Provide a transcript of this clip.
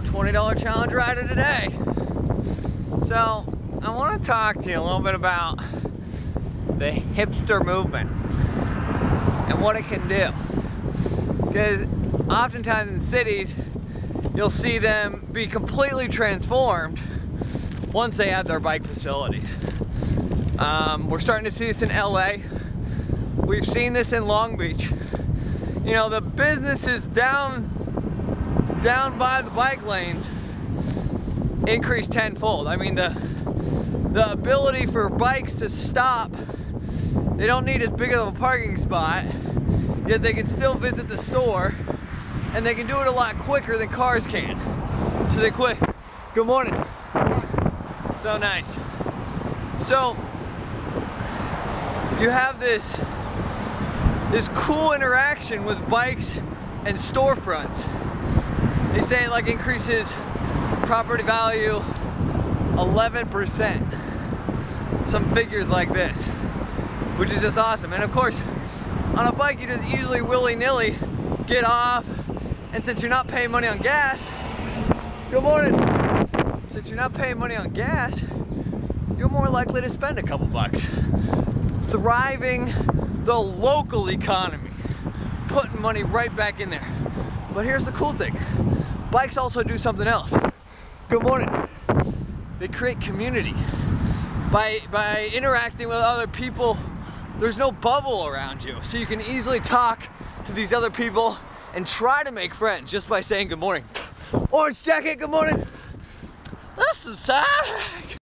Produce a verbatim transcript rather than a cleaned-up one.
know, twenty dollar challenge rider today. So I want to talk to you a little bit about the hipster movement and what it can do. Because oftentimes in cities, you'll see them be completely transformed once they have their bike facilities. Um, we're starting to see this in L A. We've seen this in Long Beach. You know, the businesses down down by the bike lanes increased tenfold. I mean, the the ability for bikes to stop, they don't need as big of a parking spot, yet they can still visit the store, and they can do it a lot quicker than cars can. So they quit. Good morning. So nice. So you have this, this cool interaction with bikes and storefronts. They say it like increases property value eleven percent. Some figures like this, which is just awesome. And of course, on a bike, you just usually willy-nilly get off, and since you're not paying money on gas, good morning. Since you're not paying money on gas, you're more likely to spend a couple bucks. Thriving the local economy, putting money right back in there. But here's the cool thing. Bikes also do something else. Good morning. They create community. By, by interacting with other people, there's no bubble around you. So you can easily talk to these other people and try to make friends just by saying good morning. Orange jacket, good morning. That's the side.